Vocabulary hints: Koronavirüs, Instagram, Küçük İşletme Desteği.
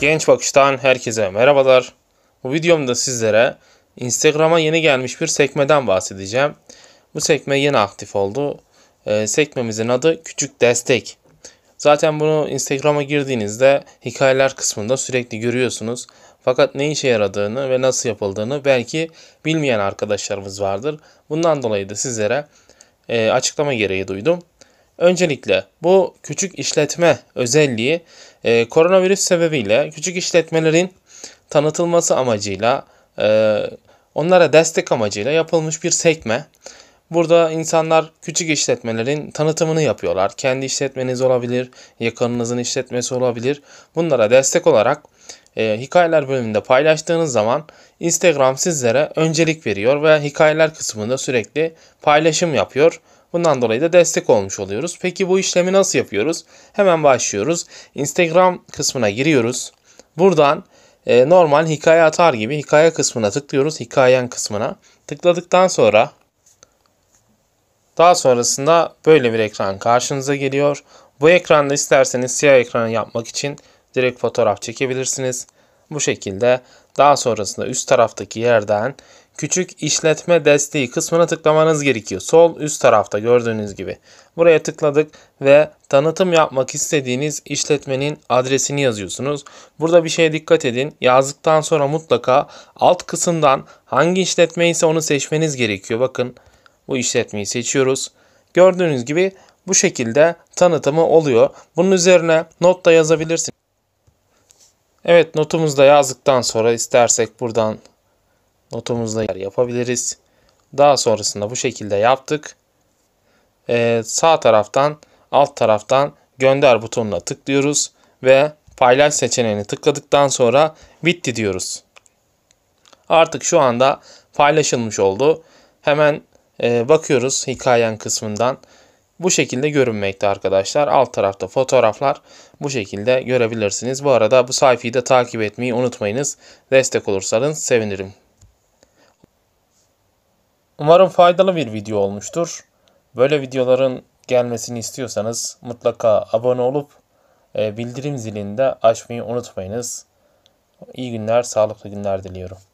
Genç Bakış'tan herkese merhabalar. Bu videomda sizlere Instagram'a yeni gelmiş bir sekmeden bahsedeceğim. Bu sekme yeni aktif oldu. Sekmemizin adı Küçük Destek. Zaten bunu Instagram'a girdiğinizde hikayeler kısmında sürekli görüyorsunuz. Fakat ne işe yaradığını ve nasıl yapıldığını belki bilmeyen arkadaşlarımız vardır. Bundan dolayı da sizlere açıklama gereği duydum. Öncelikle bu küçük işletme özelliği koronavirüs sebebiyle küçük işletmelerin tanıtılması amacıyla onlara destek amacıyla yapılmış bir sekme. Burada insanlar küçük işletmelerin tanıtımını yapıyorlar. Kendi işletmeniz olabilir, yakınınızın işletmesi olabilir. Bunlara destek olarak hikayeler bölümünde paylaştığınız zaman Instagram sizlere öncelik veriyor ve hikayeler kısmında sürekli paylaşım yapıyor. Bundan dolayı da destek olmuş oluyoruz. Peki bu işlemi nasıl yapıyoruz? Hemen başlıyoruz. Instagram kısmına giriyoruz. Buradan normal hikaye atar gibi hikaye kısmına tıklıyoruz. Hikayen kısmına tıkladıktan sonra daha sonrasında böyle bir ekran karşınıza geliyor. Bu ekranda isterseniz siyah ekranı yapmak için direkt fotoğraf çekebilirsiniz. Bu şekilde daha sonrasında üst taraftaki yerden küçük işletme desteği kısmına tıklamanız gerekiyor. Sol üst tarafta gördüğünüz gibi. Buraya tıkladık ve tanıtım yapmak istediğiniz işletmenin adresini yazıyorsunuz. Burada bir şeye dikkat edin. Yazdıktan sonra mutlaka alt kısımdan hangi işletme ise onu seçmeniz gerekiyor. Bakın bu işletmeyi seçiyoruz. Gördüğünüz gibi bu şekilde tanıtımı oluyor. Bunun üzerine not da yazabilirsiniz. Evet, notumuzu da yazdıktan sonra istersek buradan notumuzla yapabiliriz. Daha sonrasında bu şekilde yaptık. Sağ taraftan, alt taraftan gönder butonuna tıklıyoruz ve paylaş seçeneğini tıkladıktan sonra bitti diyoruz. Artık şu anda paylaşılmış oldu. Hemen bakıyoruz hikayen kısmından. Bu şekilde görünmekte arkadaşlar. Alt tarafta fotoğraflar bu şekilde görebilirsiniz. Bu arada bu sayfayı da takip etmeyi unutmayınız. Destek olursanız sevinirim. Umarım faydalı bir video olmuştur. Böyle videoların gelmesini istiyorsanız mutlaka abone olup bildirim zilini de açmayı unutmayınız. İyi günler, sağlıklı günler diliyorum.